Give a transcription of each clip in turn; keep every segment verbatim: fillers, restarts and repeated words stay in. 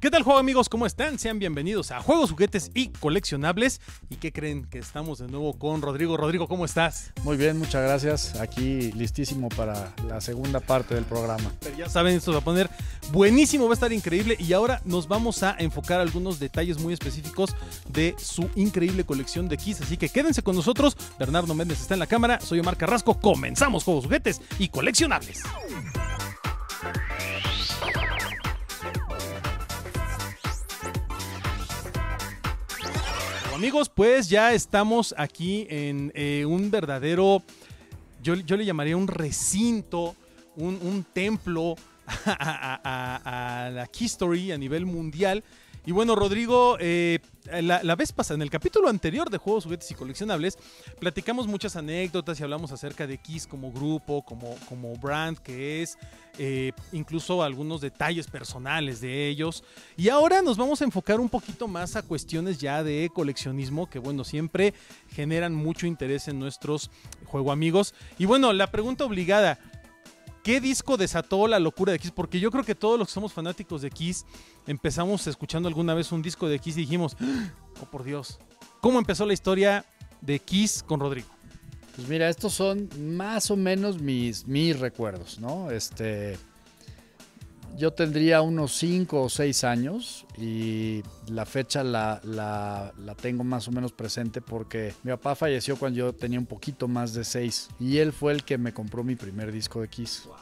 ¿Qué tal, juego amigos? ¿Cómo están? Sean bienvenidos a Juegos, Juguetes y Coleccionables. ¿Y qué creen? Que estamos de nuevo con Rodrigo. Rodrigo, ¿cómo estás? Muy bien, muchas gracias. Aquí listísimo para la segunda parte del programa. Pero ya saben, esto va a poner buenísimo, va a estar increíble. Y ahora nos vamos a enfocar algunos detalles muy específicos de su increíble colección de Kiss. Así que quédense con nosotros. Bernardo Méndez está en la cámara. Soy Omar Carrasco. Comenzamos Juegos, Juguetes y Coleccionables. Amigos, pues ya estamos aquí en eh, un verdadero, yo, yo le llamaría un recinto, un, un templo a, a, a, a la History a nivel mundial. Y bueno, Rodrigo, eh, la, la vez pasada, en el capítulo anterior de Juegos, Juguetes y Coleccionables, platicamos muchas anécdotas y hablamos acerca de Kiss como grupo, como, como brand que es, eh, incluso algunos detalles personales de ellos. Y ahora nos vamos a enfocar un poquito más a cuestiones ya de coleccionismo, que bueno, siempre generan mucho interés en nuestros juego amigos. Y bueno, la pregunta obligada, ¿qué disco desató la locura de Kiss? Porque yo creo que todos los que somos fanáticos de Kiss empezamos escuchando alguna vez un disco de Kiss y dijimos, oh por Dios, ¿cómo empezó la historia de Kiss con Rodrigo? Pues mira, estos son más o menos mis, mis recuerdos, ¿no? Este, yo tendría unos cinco o seis años y la fecha la, la, la tengo más o menos presente porque mi papá falleció cuando yo tenía un poquito más de seis y él fue el que me compró mi primer disco de Kiss. Wow.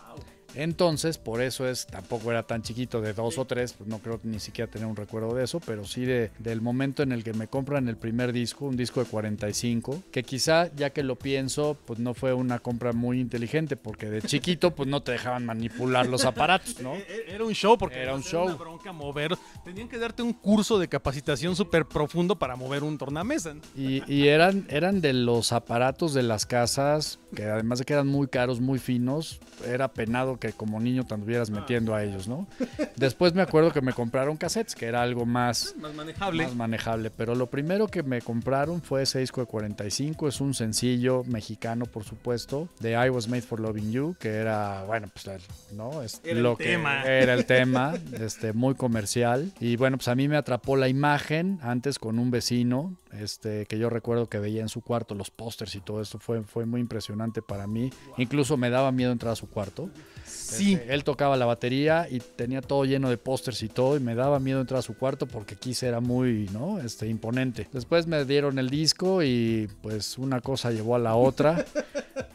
Entonces, por eso es, tampoco era tan chiquito, de dos sí. o tres, pues no creo ni siquiera tener un recuerdo de eso, pero sí de, del momento en el que me compran el primer disco, un disco de cuarenta y cinco, que quizá, ya que lo pienso, pues no fue una compra muy inteligente, porque de chiquito, pues no te dejaban manipular los aparatos, ¿no? Era un show, porque era un show. Una bronca mover, tenían que darte un curso de capacitación súper profundo para mover un tornamesa, ¿no? Y, y eran, eran de los aparatos de las casas, que además de que eran muy caros, muy finos, era penado que que como niño te anduvieras metiendo a ellos, ¿no? Después me acuerdo que me compraron cassettes, que era algo más, más, manejable. más manejable, pero lo primero que me compraron fue ese disco de cuarenta y cinco, es un sencillo mexicano, por supuesto, de I Was Made For Loving You, que era, bueno, pues, ¿no? Es era lo el que tema. Era el tema, este, muy comercial, y bueno, pues a mí me atrapó la imagen, antes con un vecino, este, que yo recuerdo que veía en su cuarto los pósters y todo esto, fue, fue muy impresionante para mí, wow. Incluso me daba miedo entrar a su cuarto. Sí. Este, él tocaba la batería y tenía todo lleno de pósters y todo y me daba miedo entrar a su cuarto porque Kiss era muy, ¿no? Este, imponente. Después me dieron el disco y pues una cosa llevó a la otra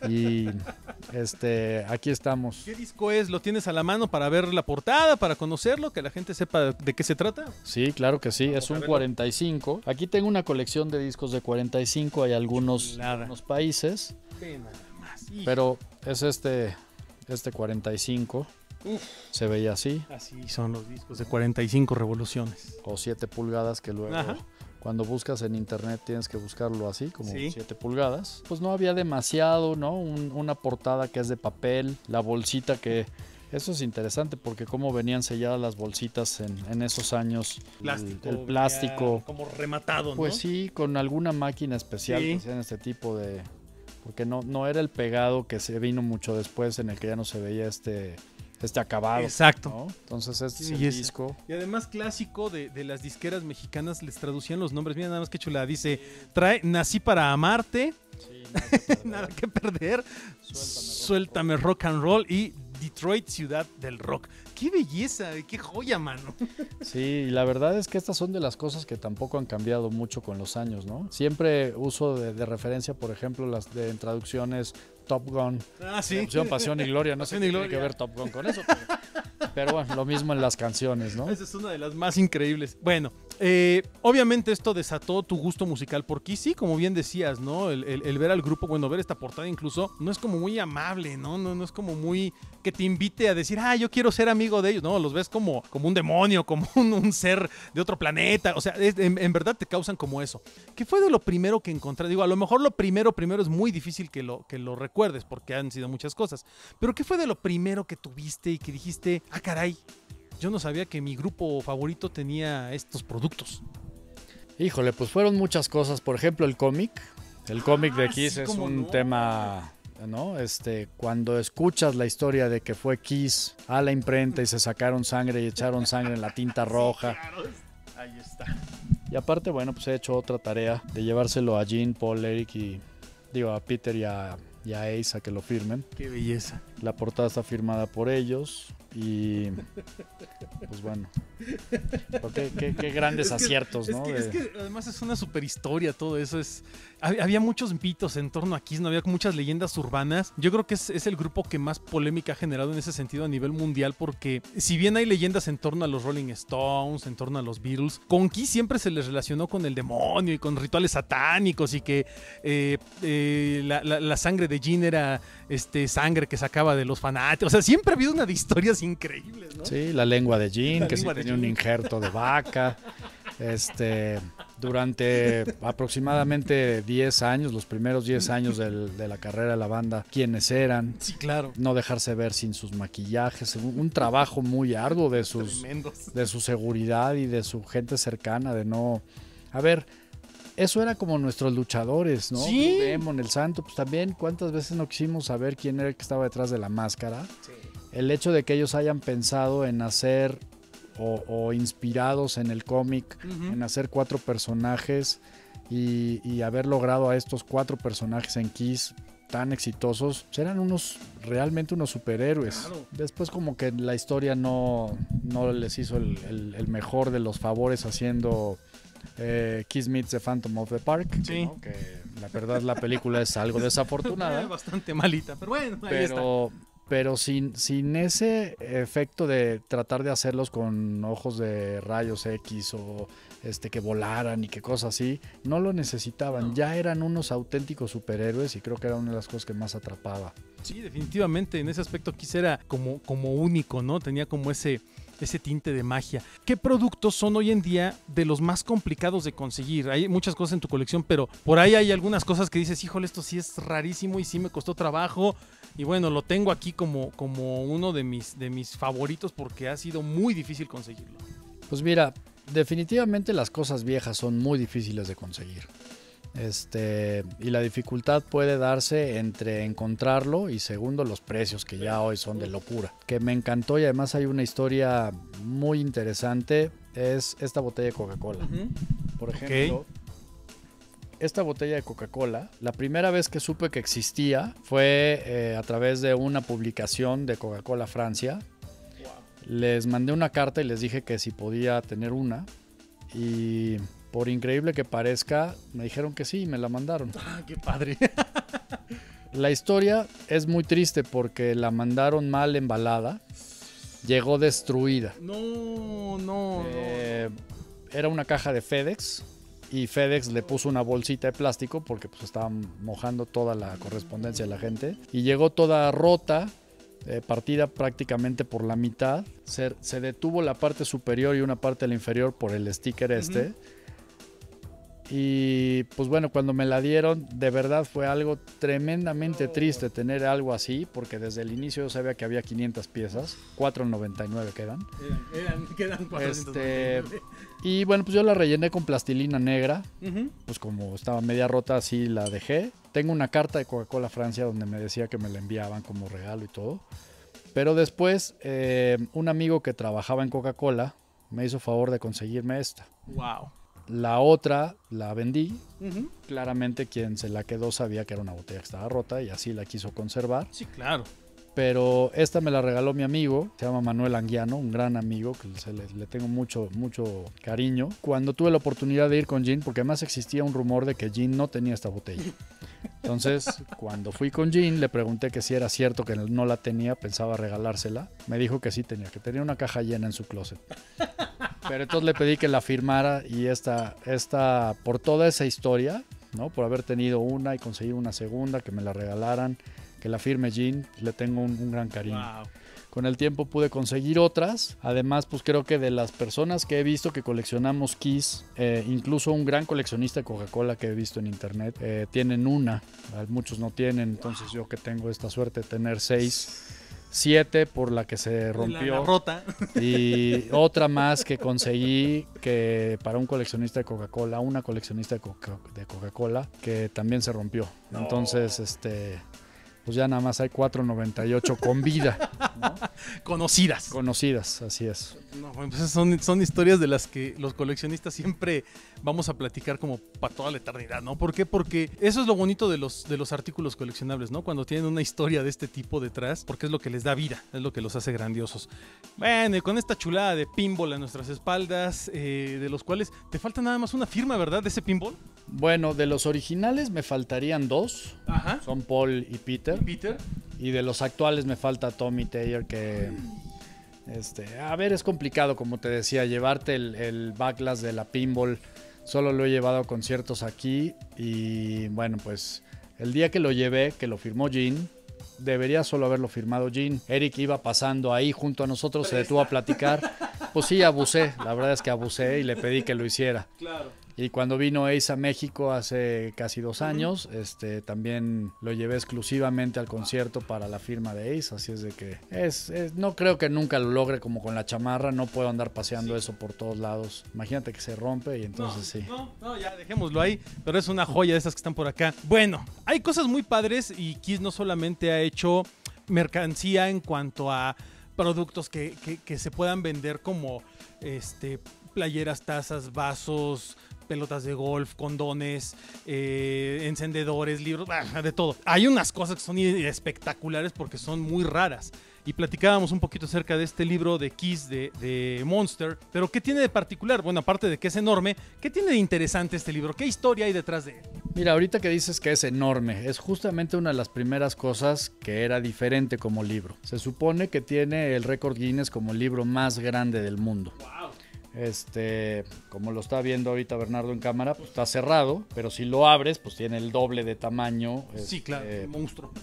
y este, aquí estamos. ¿Qué disco es? ¿Lo tienes a la mano para ver la portada, para conocerlo, que la gente sepa de qué se trata? Sí, claro que sí. Vamos, es un cuarenta y cinco. Aquí tengo una colección de discos de cuarenta y cinco. Hay algunos, algunos países. Sí, nada más. Pero es este... Este cuarenta y cinco. Uf. Se veía así. Así son los discos de cuarenta y cinco revoluciones. O siete pulgadas que luego, ajá, cuando buscas en internet tienes que buscarlo así, como ¿sí? siete pulgadas. Pues no había demasiado, ¿no? Un, una portada que es de papel, la bolsita que... Eso es interesante porque cómo venían selladas las bolsitas en, en esos años. Plástico, el, el plástico. Ya, como rematado, ¿no? Pues sí, con alguna máquina especial, sí, que hacían este tipo de... Porque no, no era el pegado que se vino mucho después, en el que ya no se veía este, este acabado. Exacto. ¿No? Entonces este sí, es el ese. disco. Y además clásico de, de las disqueras mexicanas, les traducían los nombres. Mira nada más que chula, dice, trae Nací para amarte, sí, nada que perder, Suéltame rock and roll y Detroit, ciudad del rock. ¡Qué belleza! ¡Qué joya, mano! Sí, la verdad es que estas son de las cosas que tampoco han cambiado mucho con los años, ¿no? Siempre uso de, de referencia, por ejemplo, las de en traducciones Top Gun. Ah, sí. Opción, Pasión y Gloria. No sé qué tiene que ver Top Gun con eso. Pero, pero bueno, lo mismo en las canciones, ¿no? Esa es una de las más increíbles. Bueno, eh, obviamente esto desató tu gusto musical por Kiss. Sí, como bien decías, ¿no? El, el, el ver al grupo, bueno, ver esta portada incluso, no es como muy amable, ¿no? No, no es como muy... que te invite a decir, ah, yo quiero ser amigo de ellos. No, los ves como, como un demonio, como un, un ser de otro planeta. O sea, es, en, en verdad te causan como eso. ¿Qué fue de lo primero que encontré? Digo, a lo mejor lo primero, primero es muy difícil que lo, que lo recuerdes porque han sido muchas cosas. Pero ¿qué fue de lo primero que tuviste y que dijiste, ah, caray, yo no sabía que mi grupo favorito tenía estos productos? Híjole, pues fueron muchas cosas. Por ejemplo, el cómic. El cómic ah, de Kiss sí, es un no. tema... ¿no? Este, cuando escuchas la historia de que fue Kiss a la imprenta y se sacaron sangre y echaron sangre en la tinta roja. Ahí está. Y aparte, bueno, pues he hecho otra tarea de llevárselo a Gene, Paul, Eric y, digo, a Peter y a, y a Ace a que lo firmen. ¡Qué belleza! La portada está firmada por ellos y, pues bueno, qué, qué, qué grandes es aciertos, que, ¿no? Es que, de... es que además es una super historia todo eso. Es, había muchos mitos en torno a Kiss, no había muchas leyendas urbanas. Yo creo que es, es el grupo que más polémica ha generado en ese sentido a nivel mundial, porque si bien hay leyendas en torno a los Rolling Stones, en torno a los Beatles, con Kiss siempre se les relacionó con el demonio y con rituales satánicos y que eh, eh, la, la, la sangre de Gene era este, sangre que sacaba de los fanáticos. O sea, siempre ha habido una de historias increíbles, ¿no? Sí, la lengua de Gene, que sí tenía un injerto de vaca. Este, durante aproximadamente diez años, los primeros diez años del, de la carrera de la banda, quienes eran. Sí, claro. No dejarse ver sin sus maquillajes. Un, un trabajo muy arduo de sus, de su seguridad y de su gente cercana, de no... A ver, eso era como nuestros luchadores, ¿no? Sí. El Demon, el Santo, pues también cuántas veces no quisimos saber quién era el que estaba detrás de la máscara. Sí. El hecho de que ellos hayan pensado en hacer... O, o inspirados en el cómic, uh-huh. en hacer cuatro personajes y, y haber logrado a estos cuatro personajes en Kiss tan exitosos, eran unos realmente unos superhéroes. Claro. Después como que la historia no, no les hizo el, el, el mejor de los favores haciendo eh, Kiss Meets the Phantom of the Park, sí. ¿no? Que la verdad la película es algo desafortunada. Bastante malita, pero bueno, ahí pero, está. Pero sin, sin ese efecto de tratar de hacerlos con ojos de rayos X o este que volaran y que cosas así, no lo necesitaban. No. Ya eran unos auténticos superhéroes y creo que era una de las cosas que más atrapaba. Sí, definitivamente. En ese aspecto Kiss era como, como único, ¿no? Tenía como ese... ese tinte de magia. ¿Qué productos son hoy en día de los más complicados de conseguir? Hay muchas cosas en tu colección, pero por ahí hay algunas cosas que dices, híjole, esto sí es rarísimo y sí me costó trabajo. Y bueno, lo tengo aquí como, como uno de mis, de mis favoritos porque ha sido muy difícil conseguirlo. Pues mira, definitivamente las cosas viejas son muy difíciles de conseguir. Este, y la dificultad puede darse entre encontrarlo y segundo los precios que ya hoy son de locura, que me encantó y además hay una historia muy interesante, es esta botella de Coca-Cola, uh-huh. por ejemplo, okay. Esta botella de Coca-Cola, la primera vez que supe que existía fue eh, a través de una publicación de Coca-Cola Francia. Wow. Les mandé una carta y les dije que si podía tener una y... por increíble que parezca, me dijeron que sí y me la mandaron. ¡Ah, qué padre! La historia es muy triste porque la mandaron mal embalada, llegó destruida. No, no, eh, no. Era una caja de FedEx y FedEx le puso una bolsita de plástico porque pues, estaba mojando toda la correspondencia de la gente y llegó toda rota. Eh, partida prácticamente por la mitad, se, se detuvo la parte superior y una parte de la inferior por el sticker este. Uh-huh. Y pues bueno, cuando me la dieron, de verdad fue algo tremendamente oh. triste tener algo así, porque desde el inicio yo sabía que había quinientas piezas, cuatro noventa y nueve quedan. Eran, eran, quedan cuatrocientos noventa y nueve. Este, y bueno, pues yo la rellené con plastilina negra, uh-huh. pues como estaba media rota así la dejé. Tengo una carta de Coca-Cola Francia donde me decía que me la enviaban como regalo y todo. Pero después, eh, un amigo que trabajaba en Coca-Cola me hizo favor de conseguirme esta. ¡Wow! La otra la vendí. Uh-huh. Claramente quien se la quedó sabía que era una botella que estaba rota y así la quiso conservar. Sí, claro. Pero esta me la regaló mi amigo, se llama Manuel Anguiano, un gran amigo que se le, le tengo mucho, mucho cariño. Cuando tuve la oportunidad de ir con Gene, porque además existía un rumor de que Gene no tenía esta botella. Entonces, cuando fui con Gene, le pregunté que si era cierto que no la tenía, pensaba regalársela. Me dijo que sí tenía, que tenía una caja llena en su closet. Pero entonces le pedí que la firmara y esta, esta por toda esa historia, ¿no? Por haber tenido una y conseguir una segunda, que me la regalaran, que la firme Gene, le tengo un, un gran cariño. Wow. Con el tiempo pude conseguir otras. Además, pues creo que de las personas que he visto que coleccionamos Kiss, eh, incluso un gran coleccionista de Coca-Cola que he visto en internet, eh, tienen una, muchos no tienen. Entonces wow. yo que tengo esta suerte de tener seis... siete por la que se rompió la, la rota. Y otra más que conseguí que para un coleccionista de Coca-Cola, una coleccionista de Coca-Cola que también se rompió. No. Entonces, este pues ya nada más hay cuatro noventa y ocho con vida, ¿no? Conocidas. Conocidas, así es. No, pues son, son historias de las que los coleccionistas siempre vamos a platicar como para toda la eternidad, ¿no? ¿Por qué? Porque eso es lo bonito de los, de los artículos coleccionables, ¿no? Cuando tienen una historia de este tipo detrás, porque es lo que les da vida, es lo que los hace grandiosos. Bueno, y con esta chulada de pinball a nuestras espaldas, eh, de los cuales te falta nada más una firma, ¿verdad? De ese pinball. Bueno, de los originales me faltarían dos. Ajá. Son Paul y Peter. ¿Y Peter? Y de los actuales me falta Tommy Taylor, que... Este, a ver, es complicado, como te decía, llevarte el, el backlash de la pinball. Solo lo he llevado a conciertos aquí y, bueno, pues el día que lo llevé, que lo firmó Gene, debería solo haberlo firmado Gene. Eric iba pasando ahí junto a nosotros, se detuvo a platicar. Pues sí, abusé, la verdad es que abusé y le pedí que lo hiciera. Claro. Y cuando vino Ace a México hace casi dos años, este, también lo llevé exclusivamente al concierto para la firma de Ace, así es de que es, es, no creo que nunca lo logre como con la chamarra, no puedo andar paseando sí. eso por todos lados, imagínate que se rompe y entonces no, sí. No, no, ya dejémoslo ahí, pero es una joya de estas que están por acá. Bueno, hay cosas muy padres y Kiss no solamente ha hecho mercancía en cuanto a productos que, que, que se puedan vender como este, playeras, tazas, vasos, pelotas de golf, condones, eh, encendedores, libros, de todo. Hay unas cosas que son espectaculares porque son muy raras. Y platicábamos un poquito acerca de este libro de Kiss, de, de Monster. Pero ¿qué tiene de particular? Bueno, aparte de que es enorme, ¿qué tiene de interesante este libro? ¿Qué historia hay detrás de él? Mira, ahorita que dices que es enorme, es justamente una de las primeras cosas que era diferente como libro. Se supone que tiene el récord Guinness como el libro más grande del mundo. ¡Wow! Este, como lo está viendo ahorita Bernardo en cámara, pues está cerrado, pero si lo abres, pues tiene el doble de tamaño. Sí, este, claro, es un monstruo.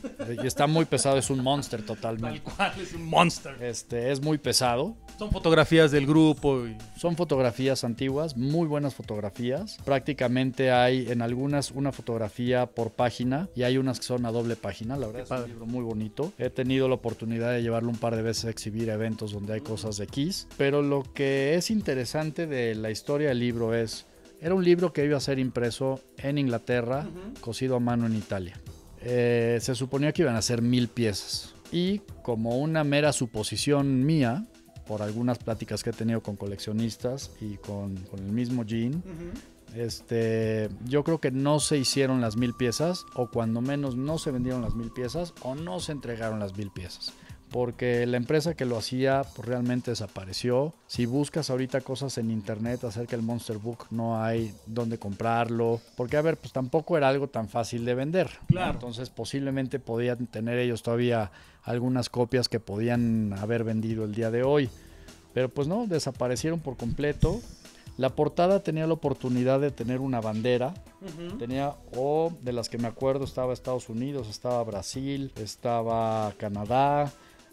Y está muy pesado, es un monster totalmente. Tal cual, es un monster. Este, es muy pesado. Son fotografías del grupo. Y... Son fotografías antiguas, muy buenas fotografías. Prácticamente hay en algunas una fotografía por página y hay unas que son a doble página. La verdad es un libro muy bonito. He tenido la oportunidad de llevarlo un par de veces a exhibir eventos donde hay cosas de Kiss, pero lo que es interesante interesante de la historia del libro es, era un libro que iba a ser impreso en Inglaterra, uh-huh. cosido a mano en Italia. Eh, se suponía que iban a ser mil piezas y como una mera suposición mía, por algunas pláticas que he tenido con coleccionistas y con, con el mismo Gene, uh-huh. este, yo creo que no se hicieron las mil piezas o cuando menos no se vendieron las mil piezas o no se entregaron las mil piezas. Porque la empresa que lo hacía pues, realmente desapareció. Si buscas ahorita cosas en internet acerca del Monster Book, no hay dónde comprarlo. Porque, a ver, pues tampoco era algo tan fácil de vender. Claro. ¿No? Entonces, posiblemente podían tener ellos todavía algunas copias que podían haber vendido el día de hoy. Pero pues no, desaparecieron por completo. La portada tenía la oportunidad de tener una bandera. Uh-huh. Tenía, o oh, de las que me acuerdo, estaba Estados Unidos, estaba Brasil, estaba Canadá.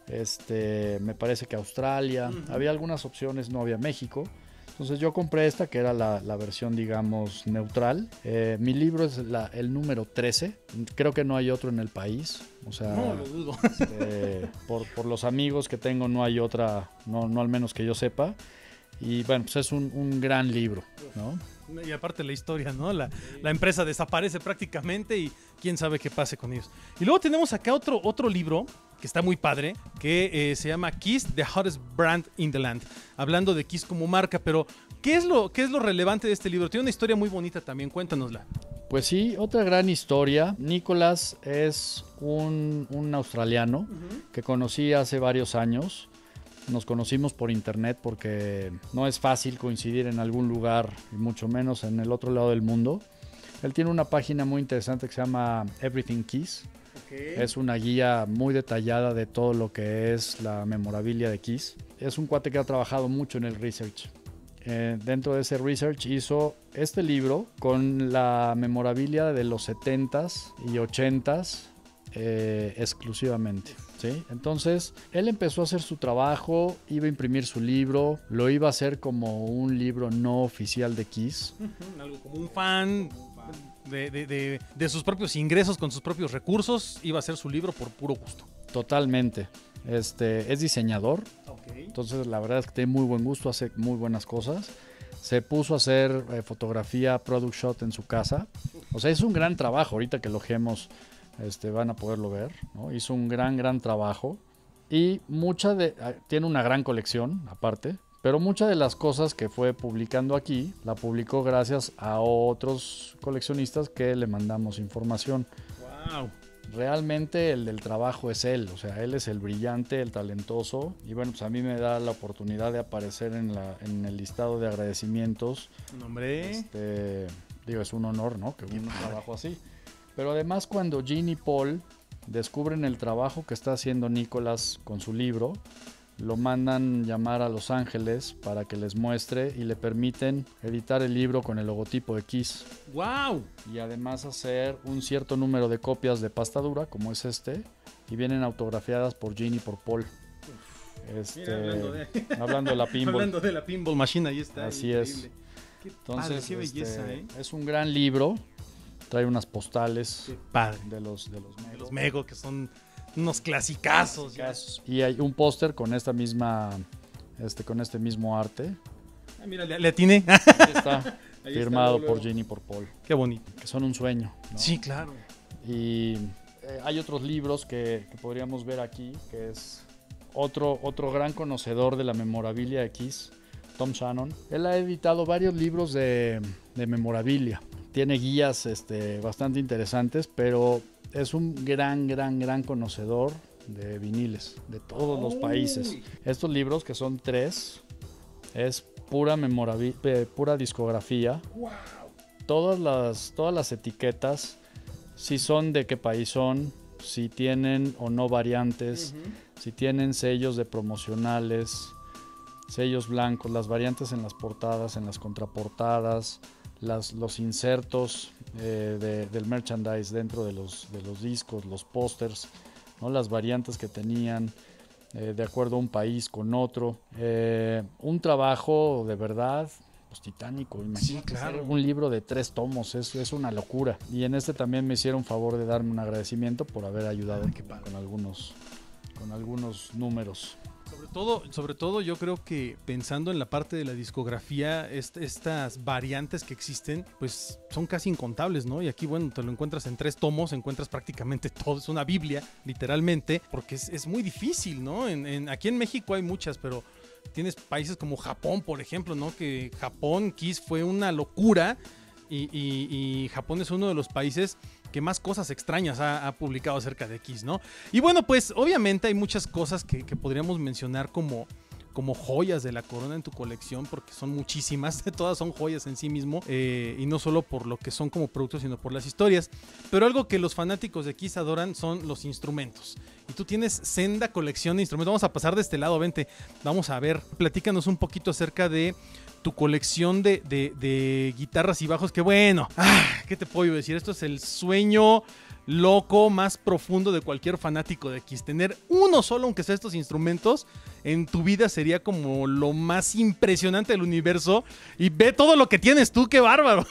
Este, me parece que Australia, uh-huh. había algunas opciones, no había México. Entonces yo compré esta que era la, la versión, digamos, neutral. Eh, mi libro es la, el número trece. Creo que no hay otro en el país. O sea, no, lo dudo. Este, por, por los amigos que tengo no hay otra, no, no al menos que yo sepa. Y bueno, pues es un, un gran libro, ¿no? Y aparte la historia, ¿no? La, la empresa desaparece prácticamente y quién sabe qué pase con ellos. Y luego tenemos acá otro, otro libro que está muy padre, que eh, se llama Kiss, the hottest brand in the land. Hablando de Kiss como marca, pero ¿qué es lo, qué es lo relevante de este libro? Tiene una historia muy bonita también, cuéntanosla. Pues sí, otra gran historia. Nicholas es un, un australiano uh-huh. que conocí hace varios años. Nos conocimos por internet porque no es fácil coincidir en algún lugar, y mucho menos en el otro lado del mundo. Él tiene una página muy interesante que se llama Everything Kiss. Okay. Es una guía muy detallada de todo lo que es la memorabilia de Kiss. Es un cuate que ha trabajado mucho en el research. Eh, dentro de ese research hizo este libro con la memorabilia de los setenta y ochenta eh, exclusivamente. ¿Sí? Entonces él empezó a hacer su trabajo, iba a imprimir su libro, lo iba a hacer como un libro no oficial de Kiss. Algo como un fan de, de, de, de sus propios ingresos, con sus propios recursos, iba a hacer su libro por puro gusto. Totalmente. Este, es diseñador, okay. Entonces la verdad es que tiene muy buen gusto, hace muy buenas cosas. Se puso a hacer eh, fotografía, product shot en su casa. O sea, es un gran trabajo ahorita que elogiemos este, van a poderlo ver, ¿no? Hizo un gran, gran trabajo y mucha de, tiene una gran colección aparte, pero muchas de las cosas que fue publicando aquí, la publicó gracias a otros coleccionistas que le mandamos información. ¡Wow! Realmente el del trabajo es él, o sea, él es el brillante, el talentoso, y bueno, pues a mí me da la oportunidad de aparecer en, la, en el listado de agradecimientos. Nombre. Este, digo, es un honor, ¿no? Que un trabajo así. Pero además cuando Gene y Paul descubren el trabajo que está haciendo Nicolás con su libro, lo mandan llamar a Los Ángeles para que les muestre y le permiten editar el libro con el logotipo de Kiss. ¡Wow! Y además hacer un cierto número de copias de pasta dura, como es este, y vienen autografiadas por Gene y por Paul. Este, Mira, hablando, de... hablando de la pinball. Hablando de la pinball machine, ahí está. Así increíble. Es. Qué Entonces, padre, qué belleza, este, ¿eh? Es un gran libro. Trae unas postales de los, de los, de los Mego, que son unos clasicazos. clasicazos. Y hay un póster con esta misma, este, con este mismo arte. Ah, mira, le, le atiné. Ahí está, Ahí firmado está, por Gene y por Paul. Qué bonito. Que son un sueño, ¿no? Sí, claro. Y eh, hay otros libros que, que podríamos ver aquí, que es otro, otro gran conocedor de la memorabilia de Kiss, Tom Shannon. Él ha editado varios libros de, de memorabilia. Tiene guías este, bastante interesantes, pero es un gran, gran, gran conocedor de viniles de todos los países. Estos libros, que son tres, es pura memorabilia, eh, pura discografía. Wow. Todas las, todas las etiquetas, si son de qué país son, si tienen o no variantes, uh-huh. si tienen sellos de promocionales, sellos blancos, las variantes en las portadas, en las contraportadas, Las, los insertos eh, de, del merchandise dentro de los, de los discos, los pósters, ¿no? Las variantes que tenían eh, de acuerdo a un país con otro. Eh, un trabajo de verdad pues, titánico, imagínate. Sí, claro. Un libro de tres tomos, es, es una locura. Y en este también me hicieron favor de darme un agradecimiento por haber ayudado ah, con, algunos, con algunos números. Sobre todo, sobre todo yo creo que pensando en la parte de la discografía, est estas variantes que existen, pues son casi incontables, ¿no? Y aquí, bueno, te lo encuentras en tres tomos, encuentras prácticamente todo, es una biblia, literalmente, porque es, es muy difícil, ¿no? En, en, aquí en México hay muchas, pero tienes países como Japón, por ejemplo, ¿no? Que Japón, Kiss, fue una locura y, y, y Japón es uno de los países que más cosas extrañas ha, ha publicado acerca de Kiss, ¿no? Y bueno, pues obviamente hay muchas cosas que, que podríamos mencionar como, como joyas de la corona en tu colección, porque son muchísimas, todas son joyas en sí mismo, eh, y no solo por lo que son como productos, sino por las historias. Pero algo que los fanáticos de Kiss adoran son los instrumentos. Y tú tienes senda colección de instrumentos. Vamos a pasar de este lado, vente, vamos a ver, platícanos un poquito acerca de tu colección de, de, de guitarras y bajos, que bueno, ah, ¿qué te puedo decir? Esto es el sueño loco más profundo de cualquier fanático de Kiss. Tener uno solo, aunque sea estos instrumentos, en tu vida sería como lo más impresionante del universo. Y ve todo lo que tienes tú, qué bárbaro.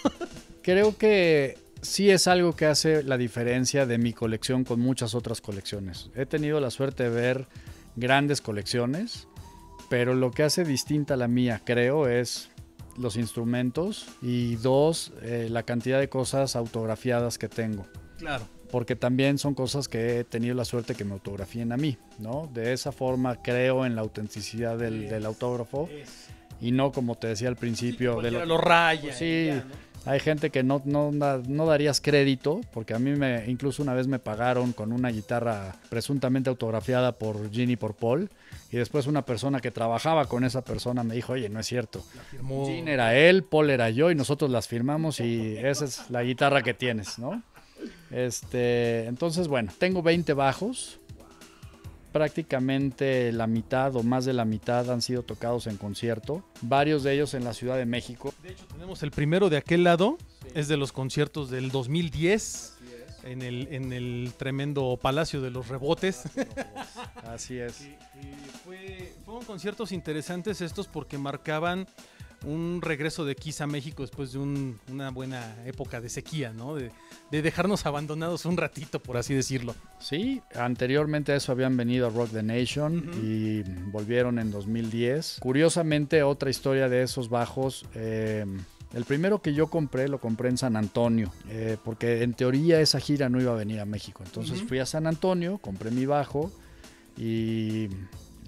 Creo que sí es algo que hace la diferencia de mi colección con muchas otras colecciones. He tenido la suerte de ver grandes colecciones, pero lo que hace distinta la mía, creo, es los instrumentos y dos, eh, la cantidad de cosas autografiadas que tengo. Claro. Porque también son cosas que he tenido la suerte que me autografíen a mí, ¿no? De esa forma creo en la autenticidad del, del autógrafo es. Y no como te decía al principio. Sí, de lo, lo raya. Pues sí, ya, ¿no? Hay gente que no, no, no darías crédito, porque a mí me, incluso una vez me pagaron con una guitarra presuntamente autografiada por Gene y por Paul. Y después una persona que trabajaba con esa persona me dijo, oye, no es cierto. Gene era él, Paul era yo y nosotros las firmamos y esa es la guitarra que tienes, ¿no? Este, entonces, bueno, tengo veinte bajos. Prácticamente la mitad o más de la mitad han sido tocados en concierto. Varios de ellos en la Ciudad de México. De hecho, tenemos el primero de aquel lado. Sí. Es de los conciertos del dos mil diez. En el, en el tremendo Palacio de los Rebotes. Así es. Y, y fue, fueron conciertos interesantes estos porque marcaban un regreso de Kiss a México después de un, una buena época de sequía, ¿no? De, de dejarnos abandonados un ratito, por así decirlo. Sí, anteriormente a eso habían venido a Rock The Nation uh-huh. y volvieron en dos mil diez. Curiosamente, otra historia de esos bajos eh, El primero que yo compré, lo compré en San Antonio, eh, porque en teoría esa gira no iba a venir a México. Entonces uh-huh. fui a San Antonio, compré mi bajo y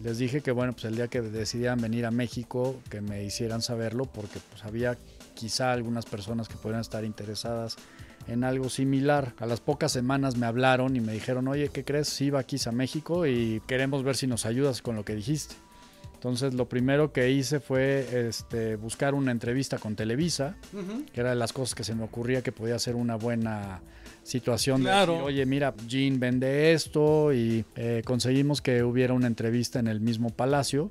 les dije que bueno, pues el día que decidieran venir a México, que me hicieran saberlo, porque pues había quizá algunas personas que podrían estar interesadas en algo similar. A las pocas semanas me hablaron y me dijeron, oye, ¿qué crees? Sí va Kiss a México y queremos ver si nos ayudas con lo que dijiste. Entonces lo primero que hice fue este, buscar una entrevista con Televisa, uh-huh. que era de las cosas que se me ocurría que podía ser una buena situación. Claro. De decir, oye, mira, Gene vende esto, y eh, conseguimos que hubiera una entrevista en el mismo palacio.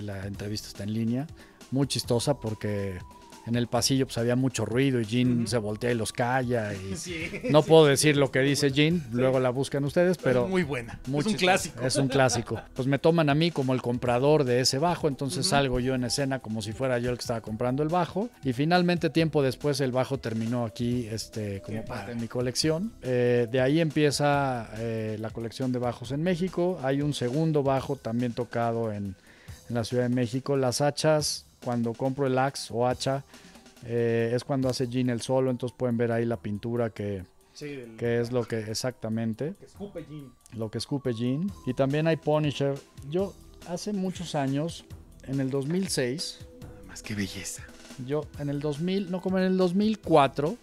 La entrevista está en línea, muy chistosa porque en el pasillo pues había mucho ruido y Gene uh-huh. se voltea y los calla. Y sí, no sí, puedo sí, decir sí, lo que dice Gene, sí. Luego la buscan ustedes, pero... Es muy buena, muy es un clásico. Es un clásico. Pues me toman a mí como el comprador de ese bajo, entonces uh-huh. salgo yo en escena como si fuera yo el que estaba comprando el bajo. Y finalmente, tiempo después, el bajo terminó aquí este, como parte de mi colección. Eh, de ahí empieza eh, la colección de bajos en México. Hay un segundo bajo también tocado en, en la Ciudad de México, las hachas. Cuando compro el axe o hacha, eh, es cuando hace Gene el solo, entonces pueden ver ahí la pintura que, sí, del, que es lo que exactamente que escupe Gene. Lo que escupe Gene. Y también hay Punisher. Yo hace muchos años, en el dos mil seis, nada más que belleza. Yo en el dos mil, no como en el dos mil cuatro,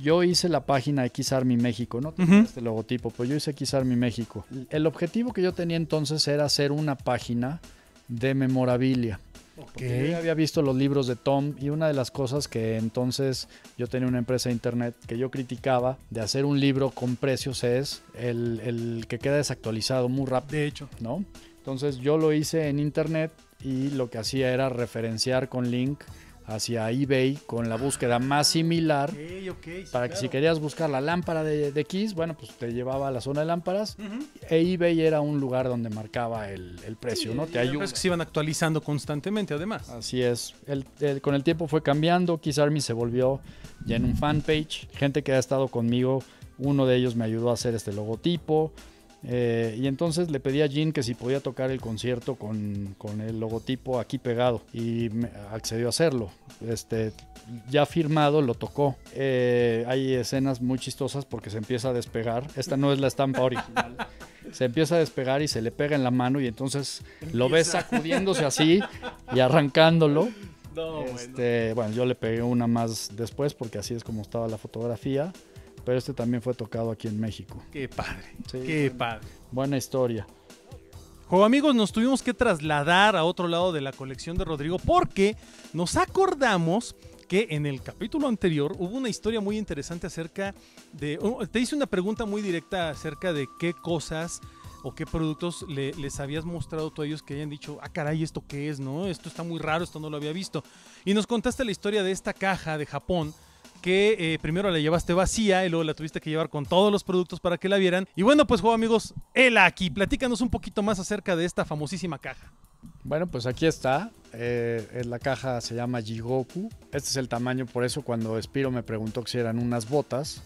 yo hice la página de Kiss Army México, no tenía uh-huh. este logotipo, pero yo hice Kiss Army México. El objetivo que yo tenía entonces era hacer una página de memorabilia. Porque okay. yo había visto los libros de Tom y una de las cosas que entonces yo tenía una empresa de internet que yo criticaba de hacer un libro con precios es el, el que queda desactualizado muy rápido. De hecho. ¿No? Entonces yo lo hice en internet y lo que hacía era referenciar con link hacia eBay con la búsqueda más similar okay, okay, sí, para que claro. si querías buscar la lámpara de, de Kiss, bueno, pues te llevaba a la zona de lámparas uh-huh. e eBay era un lugar donde marcaba el, el precio, sí, ¿no? Te ayuda. Es que se iban actualizando constantemente, además. Así es. El, el, con el tiempo fue cambiando. Kiss Army se volvió ya en un fanpage. Gente que ha estado conmigo, uno de ellos me ayudó a hacer este logotipo. Eh, y entonces le pedí a Gene que si podía tocar el concierto con, con el logotipo aquí pegado y accedió a hacerlo. Este, ya firmado lo tocó. Eh, hay escenas muy chistosas porque se empieza a despegar. Esta no es la estampa original. Se empieza a despegar y se le pega en la mano y entonces empieza. Lo ves sacudiéndose así y arrancándolo. No, este, bueno. bueno, yo le pegué una más después porque así es como estaba la fotografía. Pero este también fue tocado aquí en México. ¡Qué padre! Sí, ¡Qué buena, padre! Buena historia. Como amigos, nos tuvimos que trasladar a otro lado de la colección de Rodrigo porque nos acordamos que en el capítulo anterior hubo una historia muy interesante acerca de... Te hice una pregunta muy directa acerca de qué cosas o qué productos le, les habías mostrado tú a ellos que hayan dicho, ah, caray, ¿esto qué es? ¿No? Esto está muy raro, esto no lo había visto. Y nos contaste la historia de esta caja de Japón que eh, primero la llevaste vacía y luego la tuviste que llevar con todos los productos para que la vieran. Y bueno, pues, juego amigos, hela aquí. Platícanos un poquito más acerca de esta famosísima caja. Bueno, pues aquí está. Eh, la caja se llama Jigoku. Este es el tamaño, por eso cuando Spiro me preguntó si eran unas botas,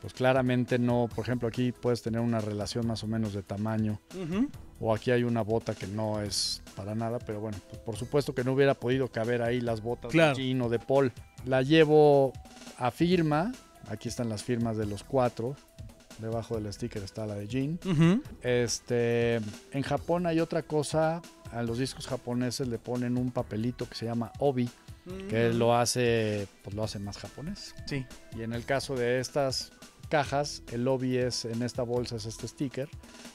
pues claramente no. Por ejemplo, aquí puedes tener una relación más o menos de tamaño. Uh-huh. O aquí hay una bota que no es para nada, pero bueno, pues por supuesto que no hubiera podido caber ahí las botas claro. de Gene o de Paul. La llevo a firma, aquí están las firmas de los cuatro, debajo del sticker está la de Gene. Uh-huh. Este, en Japón hay otra cosa, a los discos japoneses le ponen un papelito que se llama obi, uh-huh. que lo hace, pues lo hace más japonés. Sí. Y en el caso de estas cajas, el obi es, en esta bolsa es este sticker,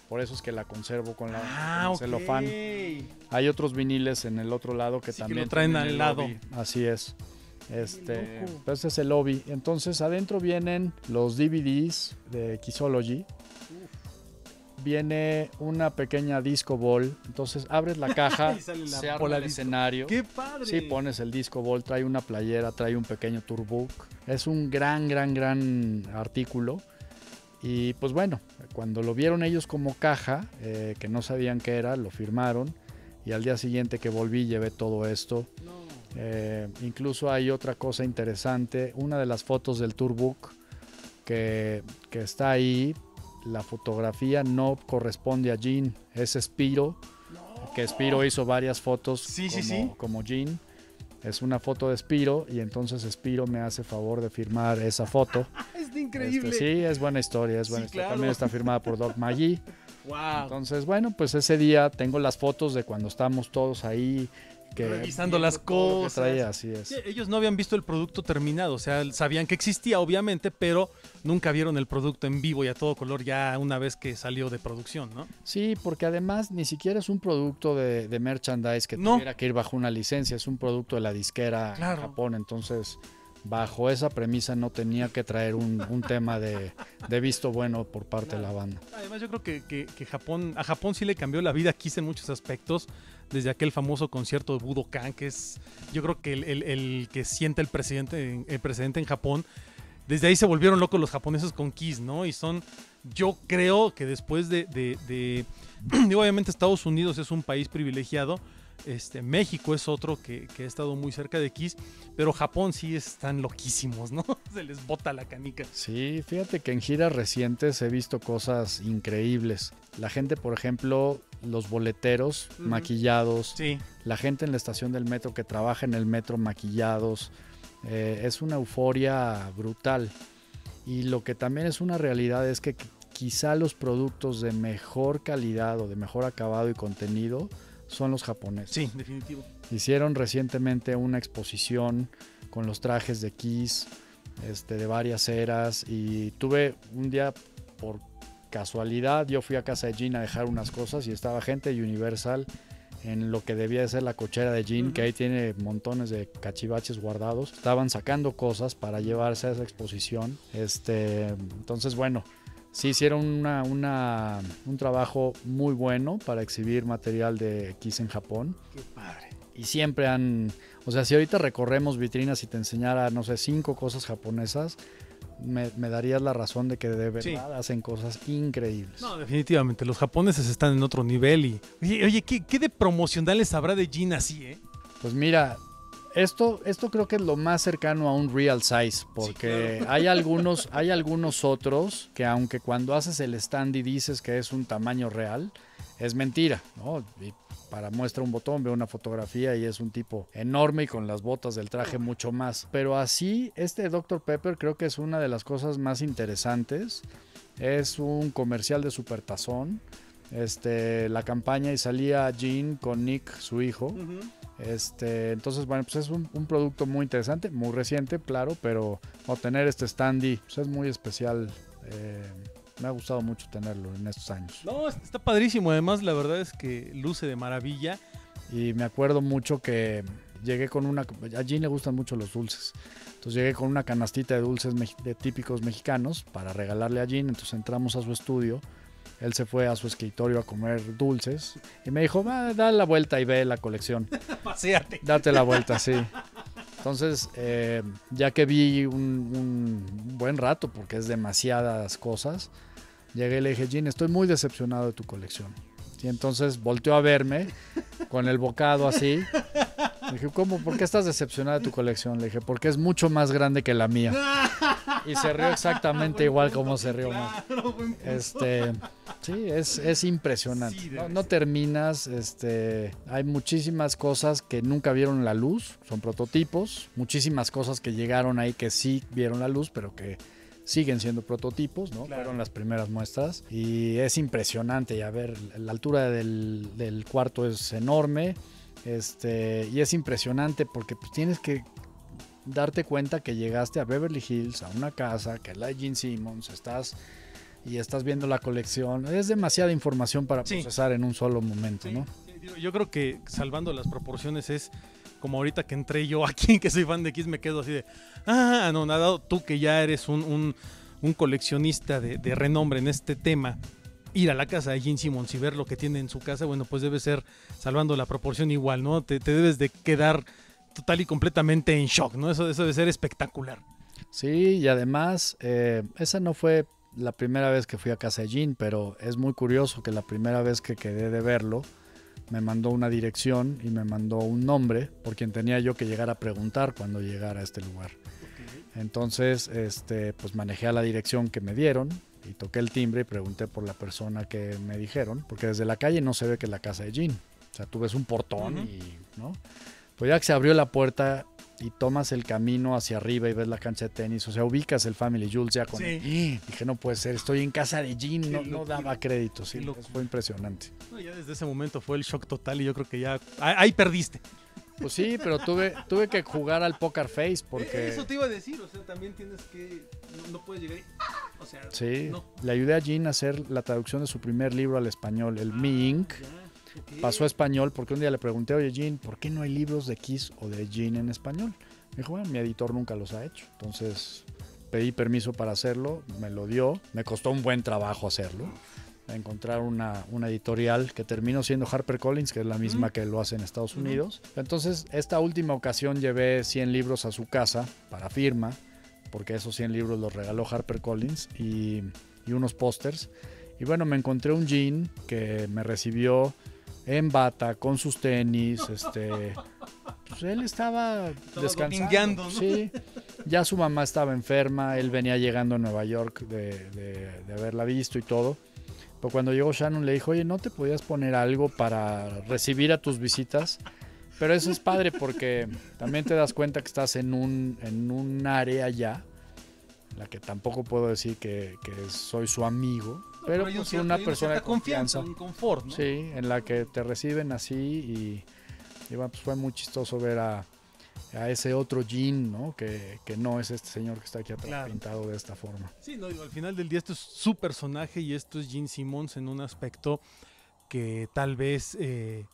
por eso es que la conservo con la ah, con okay. celofán. Hay otros viniles en el otro lado que sí, también que lo traen al lado. Obi. Así es. Este, pero este es el lobby. Entonces adentro vienen los D V Ds de Kissology. Viene una pequeña disco ball. Entonces abres la caja, se arma el escenario. ¡Qué padre! Sí, pones el disco ball, trae una playera, trae un pequeño tour book. Es un gran, gran, gran artículo. Y pues bueno, cuando lo vieron ellos como caja, eh, que no sabían qué era, lo firmaron. Y al día siguiente que volví llevé todo esto. No. Eh, incluso hay otra cosa interesante, una de las fotos del tour book que, que está ahí, la fotografía no corresponde a Gene, es Spiro, no. que Spiro hizo varias fotos sí, como, sí, sí. como Gene, Es una foto de Spiro y entonces Spiro me hace favor de firmar esa foto. Es increíble. Este, sí, es buena historia, es buena sí, historia. Claro. También está firmada por Doc Maggi. Wow. Entonces, bueno, pues ese día tengo las fotos de cuando estamos todos ahí. Que revisando las cosas. Traía, así es. Sí, ellos no habían visto el producto terminado, o sea, sabían que existía, obviamente, pero nunca vieron el producto en vivo y a todo color ya una vez que salió de producción, ¿no? Sí, porque además ni siquiera es un producto de, de merchandise que no tuviera que ir bajo una licencia, es un producto de la disquera, claro, en Japón, entonces... Bajo esa premisa no tenía que traer un, un tema de, de visto bueno por parte claro. de la banda. Además yo creo que, que, que Japón, a Japón sí le cambió la vida a Kiss en muchos aspectos, desde aquel famoso concierto de Budokan, que es yo creo que el, el, el que siente el presidente, el presidente en Japón, desde ahí se volvieron locos los japoneses con Kiss, ¿no? Y son, yo creo que después de, de, de digo, obviamente Estados Unidos es un país privilegiado, Este, México es otro que, que ha estado muy cerca de Kiss, pero Japón sí están loquísimos, ¿no? Se les bota la canica. Sí, fíjate que en giras recientes he visto cosas increíbles. La gente, por ejemplo, los boleteros uh-huh. maquillados, sí. La gente en la estación del metro que trabaja en el metro maquillados, eh, es una euforia brutal. Y lo que también es una realidad es que quizá los productos de mejor calidad o de mejor acabado y contenido son los japoneses. Sí, definitivo. Hicieron recientemente una exposición con los trajes de Kiss, este, de varias eras, y tuve un día por casualidad, yo fui a casa de Gene a dejar unas cosas y estaba gente de Universal en lo que debía de ser la cochera de Gene, uh-huh. que ahí tiene montones de cachivaches guardados. Estaban sacando cosas para llevarse a esa exposición. Este, entonces, bueno, sí, hicieron una, una, un trabajo muy bueno para exhibir material de Kiss en Japón. ¡Qué padre! Y siempre han... O sea, si ahorita recorremos vitrinas y te enseñara, no sé, cinco cosas japonesas, me, me darías la razón de que de verdad sí. hacen cosas increíbles. No, definitivamente. Los japoneses están en otro nivel y... Oye, oye ¿qué, qué de promocionales habrá de Gene así, eh? Pues mira... Esto, esto creo que es lo más cercano a un real size, porque sí, claro. hay, algunos, hay algunos otros que aunque cuando haces el stand y dices que es un tamaño real, es mentira, ¿no? Y para muestra un botón, veo una fotografía y es un tipo enorme y con las botas del traje mucho más. Pero así, este doctor Pepper creo que es una de las cosas más interesantes. Es un comercial de Supertazón. Este, la campaña y salía Gene con Nick, su hijo. Uh-huh. Este, entonces, bueno, pues es un, un producto muy interesante, muy reciente, claro, pero obtener este standee pues es muy especial. Eh, me ha gustado mucho tenerlo en estos años. No, está padrísimo. Además, la verdad es que luce de maravilla. Y me acuerdo mucho que llegué con una... A Gene le gustan mucho los dulces. Entonces llegué con una canastita de dulces de típicos mexicanos para regalarle a Gene. Entonces entramos a su estudio. Él se fue a su escritorio a comer dulces y me dijo, va, dale la vuelta y ve la colección. Paseate. Date la vuelta, sí. Entonces, eh, ya que vi un, un buen rato, porque es demasiadas cosas, llegué y le dije, Gene, estoy muy decepcionado de tu colección. Y entonces volteó a verme con el bocado así. Le dije, ¿cómo? ¿Por qué estás decepcionado de tu colección? Le dije, porque es mucho más grande que la mía. Y se rió exactamente buen igual punto, como se rió claro, más. Este, sí, es, es impresionante. Sí, no, no terminas. Este, hay muchísimas cosas que nunca vieron la luz, son prototipos. Muchísimas cosas que llegaron ahí que sí vieron la luz, pero que siguen siendo prototipos, ¿no? Claro. Fueron las primeras muestras. Y es impresionante. Y a ver, la altura del, del cuarto es enorme. Este, y es impresionante porque pues, tienes que darte cuenta que llegaste a Beverly Hills, a una casa, que es la de Gene Simmons, estás y estás viendo la colección. Es demasiada información para sí. procesar en un solo momento, sí. ¿no? Yo creo que, salvando las proporciones, es como ahorita que entré yo aquí, que soy fan de Kiss, me quedo así de... Ah, no, nada, tú que ya eres un, un, un coleccionista de, de renombre en este tema, ir a la casa de Gene Simmons y ver lo que tiene en su casa, bueno, pues debe ser, salvando la proporción igual, ¿no? Te, te debes de quedar... total y completamente en shock, ¿no? Eso, eso debe ser espectacular. Sí, y además, eh, esa no fue la primera vez que fui a casa de Gene, pero es muy curioso que la primera vez que quedé de verlo, me mandó una dirección y me mandó un nombre por quien tenía yo que llegar a preguntar cuando llegara a este lugar. Okay. Entonces, este, pues manejé a la dirección que me dieron y toqué el timbre y pregunté por la persona que me dijeron, porque desde la calle no se ve que es la casa de Gene. O sea, tú ves un portón uh-huh. y, ¿no? Pero ya que se abrió la puerta y tomas el camino hacia arriba y ves la cancha de tenis, o sea, ubicas el Family Jules ya con sí. el... Dije, no puede ser, estoy en casa de Gene, no, no daba crédito, sí, fue impresionante. No, ya desde ese momento fue el shock total y yo creo que ya, ahí perdiste. Pues sí, pero tuve, tuve que jugar al poker face porque... Eso te iba a decir, o sea, también tienes que... No, no puedes llegar y... O sea, sí, no. Le ayudé a Gene a hacer la traducción de su primer libro al español, el ah, Mi Incorporated. Ya, okay. Pasó a español porque un día le pregunté, oye Gene, ¿por qué no hay libros de Kiss o de Gene en español? Me dijo, bueno, mi editor nunca los ha hecho. Entonces pedí permiso para hacerlo, me lo dio. Me costó un buen trabajo hacerlo. Encontrar una, una editorial que terminó siendo HarperCollins, que es la misma que lo hace en Estados Unidos. Entonces, esta última ocasión llevé cien libros a su casa para firma, porque esos cien libros los regaló HarperCollins y, y unos pósters. Y bueno, me encontré un Gene que me recibió en bata, con sus tenis, este... Pues él estaba, estaba descansando, ¿no? Sí, ya su mamá estaba enferma, él venía llegando a Nueva York de, de, de haberla visto y todo. Pero cuando llegó Shannon le dijo, oye, ¿no te podías poner algo para recibir a tus visitas? Pero eso es padre porque también te das cuenta que estás en un, en un área ya, en la que tampoco puedo decir que, que soy su amigo, no, pero, pero pues, una persona de confianza, un confort, ¿no? Sí, en la que te reciben así y, y bueno, pues fue muy chistoso ver a, a ese otro Gene, ¿no? Que, que no es este señor que está aquí atrás, claro, pintado de esta forma. Sí, no, digo, al final del día esto es su personaje y esto es Gene Simmons en un aspecto que tal vez eh,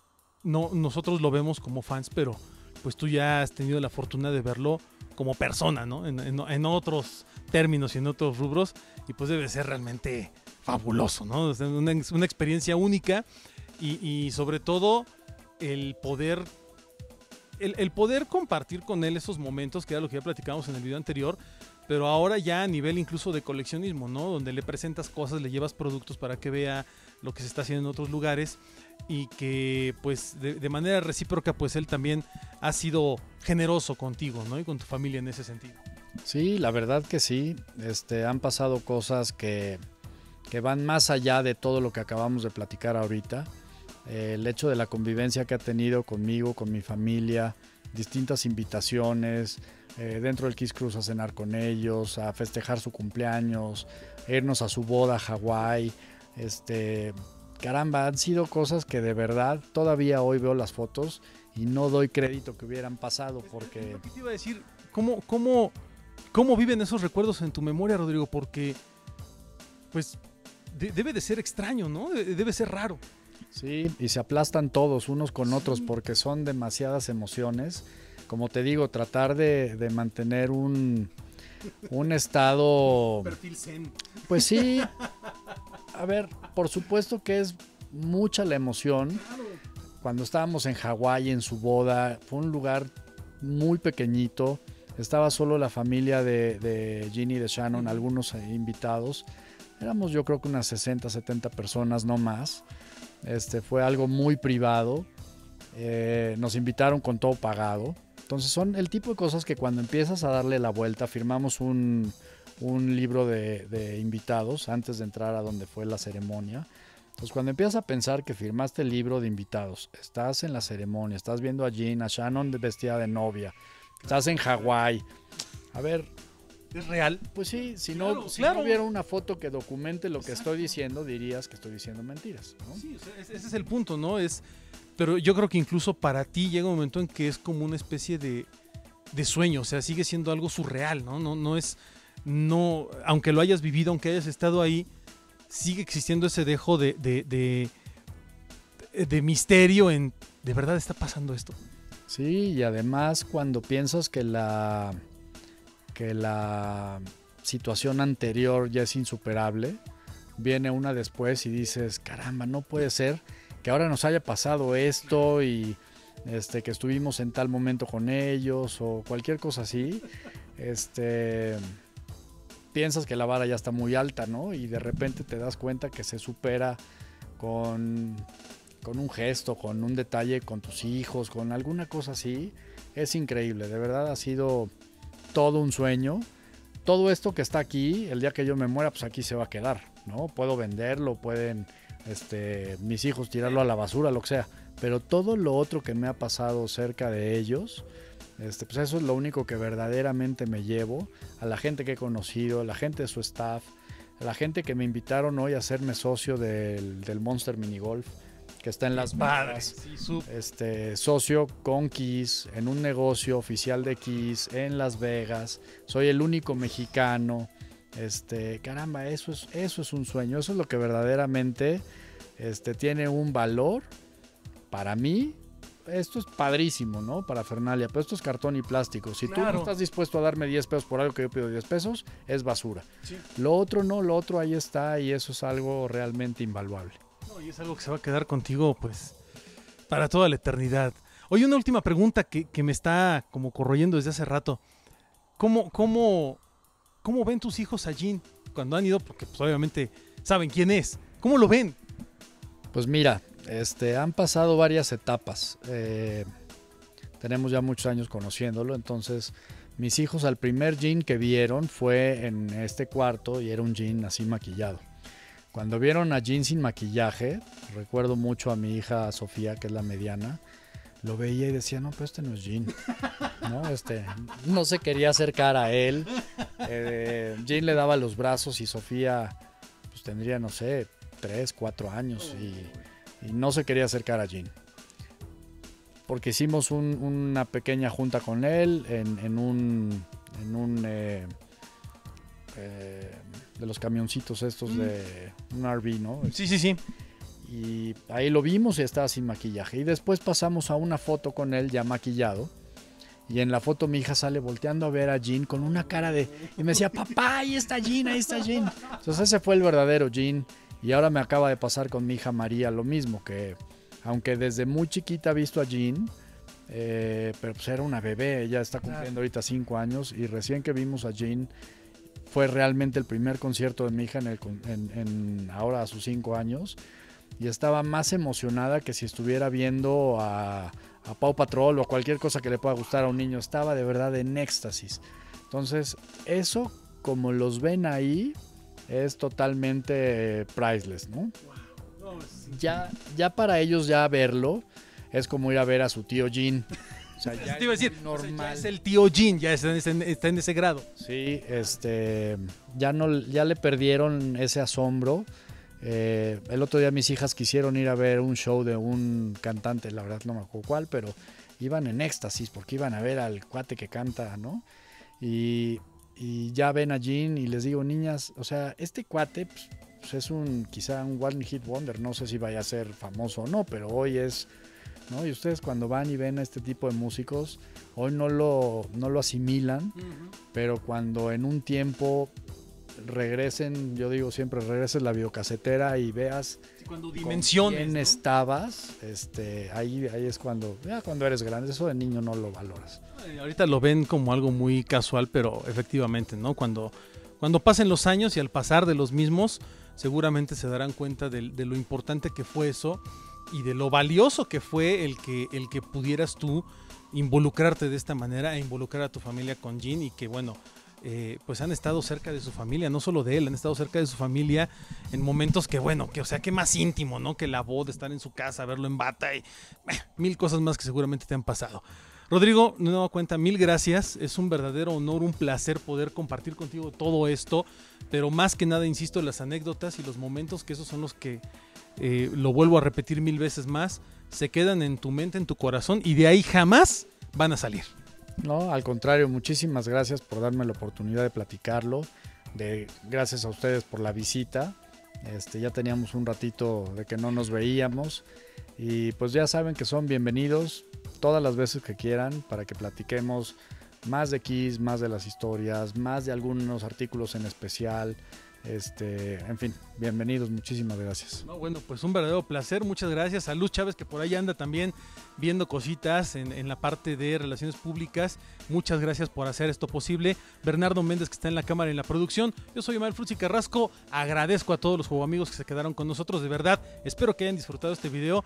no, nosotros lo vemos como fans, pero pues tú ya has tenido la fortuna de verlo como persona, ¿no? En, en, en otros términos y en otros rubros, y pues debe ser realmente fabuloso, ¿no? Es una, una experiencia única y, y sobre todo el poder... El, el poder compartir con él esos momentos, que era lo que ya platicábamos en el video anterior, pero ahora ya a nivel incluso de coleccionismo, ¿no? Donde le presentas cosas, le llevas productos para que vea lo que se está haciendo en otros lugares y que pues de, de manera recíproca pues él también ha sido generoso contigo, ¿no? Y con tu familia en ese sentido. Sí, la verdad que sí. Este, han pasado cosas que, que van más allá de todo lo que acabamos de platicar ahorita. El hecho de la convivencia que ha tenido conmigo, con mi familia, distintas invitaciones, eh, dentro del Kiss Cruise a cenar con ellos, a festejar su cumpleaños, irnos a su boda a Hawái. Este, caramba, han sido cosas que de verdad todavía hoy veo las fotos y no doy crédito que hubieran pasado porque... Lo que te iba a decir, ¿cómo, cómo, cómo viven esos recuerdos en tu memoria, Rodrigo? Porque pues de, debe de ser extraño, ¿no? Debe ser raro. Sí, y se aplastan todos unos con otros porque son demasiadas emociones. Como te digo, tratar de, de mantener un, un estado... Perfil zen. Pues sí, a ver, por supuesto que es mucha la emoción. Cuando estábamos en Hawái en su boda, fue un lugar muy pequeñito. Estaba solo la familia de, de Ginny y de Shannon, algunos invitados. Éramos yo creo que unas sesenta, setenta personas, no más. Este, fue algo muy privado, eh, nos invitaron con todo pagado. Entonces son el tipo de cosas que cuando empiezas a darle la vuelta, firmamos un, un libro de, de invitados antes de entrar a donde fue la ceremonia. Entonces cuando empiezas a pensar que firmaste el libro de invitados, estás en la ceremonia, estás viendo a Gene, a Shannon vestida de novia, estás en Hawái, a ver... ¿Es real? Pues sí, si, claro, no, si claro. no hubiera una foto que documente lo que estoy diciendo, dirías que estoy diciendo mentiras, ¿no? Sí, o sea, ese es el punto, ¿no? Es, pero yo creo que incluso para ti llega un momento en que es como una especie de, de sueño, o sea, sigue siendo algo surreal, ¿no? No, no es, no, aunque lo hayas vivido, aunque hayas estado ahí, sigue existiendo ese dejo de, de, de, de misterio en, ¿de verdad está pasando esto? Sí, y además cuando piensas que la... que la situación anterior ya es insuperable, viene una después y dices, caramba, no puede ser que ahora nos haya pasado esto y este, que estuvimos en tal momento con ellos o cualquier cosa así. Este, piensas que la vara ya está muy alta, ¿no? Y de repente te das cuenta que se supera con, con un gesto, con un detalle, con tus hijos, con alguna cosa así. Es increíble, de verdad ha sido... todo un sueño, todo esto que está aquí, el día que yo me muera, pues aquí se va a quedar, ¿no? Puedo venderlo, pueden este, mis hijos tirarlo a la basura, lo que sea, pero todo lo otro que me ha pasado cerca de ellos, este, pues eso es lo único que verdaderamente me llevo, a la gente que he conocido, a la gente de su staff, a la gente que me invitaron hoy a hacerme socio del, del Monster Minigolf, que está en Las Vegas, este, socio con Kiss, en un negocio oficial de Kiss, en Las Vegas, soy el único mexicano, este, caramba, eso es, eso es un sueño, eso es lo que verdaderamente este, tiene un valor para mí. Esto es padrísimo, ¿no? Para Fernalia, pero esto es cartón y plástico. Si claro. tú no estás dispuesto a darme diez pesos por algo que yo pido diez pesos, es basura. Sí. Lo otro no, lo otro ahí está y eso es algo realmente invaluable. No, y es algo que se va a quedar contigo, pues, para toda la eternidad. Oye, una última pregunta que, que me está como corroyendo desde hace rato. ¿Cómo, cómo, cómo ven tus hijos a Gene cuando han ido? Porque pues, obviamente saben quién es. ¿Cómo lo ven? Pues mira, este, han pasado varias etapas. Eh, tenemos ya muchos años conociéndolo. Entonces, mis hijos al primer Gene que vieron fue en este cuarto y era un Gene así maquillado. Cuando vieron a Gene sin maquillaje, recuerdo mucho a mi hija Sofía, que es la mediana, lo veía y decía, no, pero este no es Gene. No, este, no se quería acercar a él. Eh, Gene le daba los brazos y Sofía pues, tendría, no sé, tres, cuatro años y... y no se quería acercar a Gene. Porque hicimos un, una pequeña junta con él en, en un, en un eh, eh, de los camioncitos estos de un R V, ¿no? Sí, sí, sí. Y ahí lo vimos y estaba sin maquillaje. Y después pasamos a una foto con él ya maquillado. Y en la foto mi hija sale volteando a ver a Gene con una cara de... Y me decía, papá, ahí está Gene, ahí está Gene. Entonces ese fue el verdadero Gene. Y ahora me acaba de pasar con mi hija María lo mismo, que aunque desde muy chiquita ha visto a Gene, eh, pero pues era una bebé, ella está cumpliendo ahorita cinco años y recién que vimos a Gene fue realmente el primer concierto de mi hija en, el, en, en ahora a sus cinco años y estaba más emocionada que si estuviera viendo a, a Paw Patrol o cualquier cosa que le pueda gustar a un niño, estaba de verdad en éxtasis. Entonces eso como los ven ahí es totalmente priceless, ¿no? Ya, ya para ellos ya verlo es como ir a ver a su tío Gene. O sea, ya te iba a decir, normal. O sea, ya es el tío Gene, ya está en, ese, está en ese grado. Sí, este, ya no, ya le perdieron ese asombro. Eh, el otro día mis hijas quisieron ir a ver un show de un cantante, la verdad no me acuerdo cuál, pero iban en éxtasis porque iban a ver al cuate que canta, ¿no? Y Y ya ven a Gene y les digo, niñas, o sea, este cuate pues, pues es un quizá un one hit wonder, no sé si vaya a ser famoso o no, pero hoy es, ¿no? Y ustedes cuando van y ven a este tipo de músicos, hoy no lo, no lo asimilan, uh-huh. pero cuando en un tiempo regresen, yo digo siempre, regreses la videocasetera y veas sí, cuando dimensiones, quién ¿no? estabas, este, ahí, ahí es cuando, ya cuando eres grande, eso de niño no lo valoras. Ahorita lo ven como algo muy casual, pero efectivamente, ¿no? Cuando, cuando pasen los años y al pasar de los mismos, seguramente se darán cuenta de, de lo importante que fue eso y de lo valioso que fue el que, el que pudieras tú involucrarte de esta manera e involucrar a tu familia con Gene y que, bueno, eh, pues han estado cerca de su familia, no solo de él, han estado cerca de su familia en momentos que, bueno, que o sea, que más íntimo, ¿no? Que la voz de estar en su casa, verlo en bata y eh, mil cosas más que seguramente te han pasado. Rodrigo, de nueva cuenta, mil gracias. Es un verdadero honor, un placer poder compartir contigo todo esto. Pero más que nada, insisto, las anécdotas y los momentos, que esos son los que, eh, lo vuelvo a repetir mil veces más, se quedan en tu mente, en tu corazón y de ahí jamás van a salir. No, al contrario, muchísimas gracias por darme la oportunidad de platicarlo. De, gracias a ustedes por la visita. Este, ya teníamos un ratito de que no nos veíamos. Y pues ya saben que son bienvenidos todas las veces que quieran para que platiquemos más de Kiss, más de las historias, más de algunos artículos en especial. Este, en fin, bienvenidos, muchísimas gracias. No, bueno, pues un verdadero placer, muchas gracias a Luz Chávez que por ahí anda también viendo cositas en, en la parte de relaciones públicas, muchas gracias por hacer esto posible, Bernardo Méndez que está en la cámara y en la producción, yo soy Omar Frutzi Carrasco, agradezco a todos los juego amigos que se quedaron con nosotros, de verdad, espero que hayan disfrutado este video,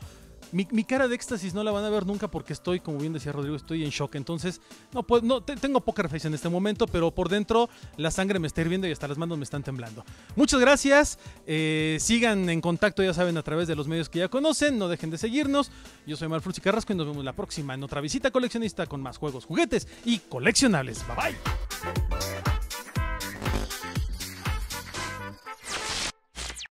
Mi, mi cara de éxtasis no la van a ver nunca porque estoy, como bien decía Rodrigo, estoy en shock. Entonces, no, pues, no te, tengo poker face en este momento, pero por dentro la sangre me está hirviendo y hasta las manos me están temblando. Muchas gracias. Eh, sigan en contacto, ya saben, a través de los medios que ya conocen. No dejen de seguirnos. Yo soy Manuel Carrasco y nos vemos la próxima en otra visita coleccionista con más juegos, juguetes y coleccionables. Bye, bye.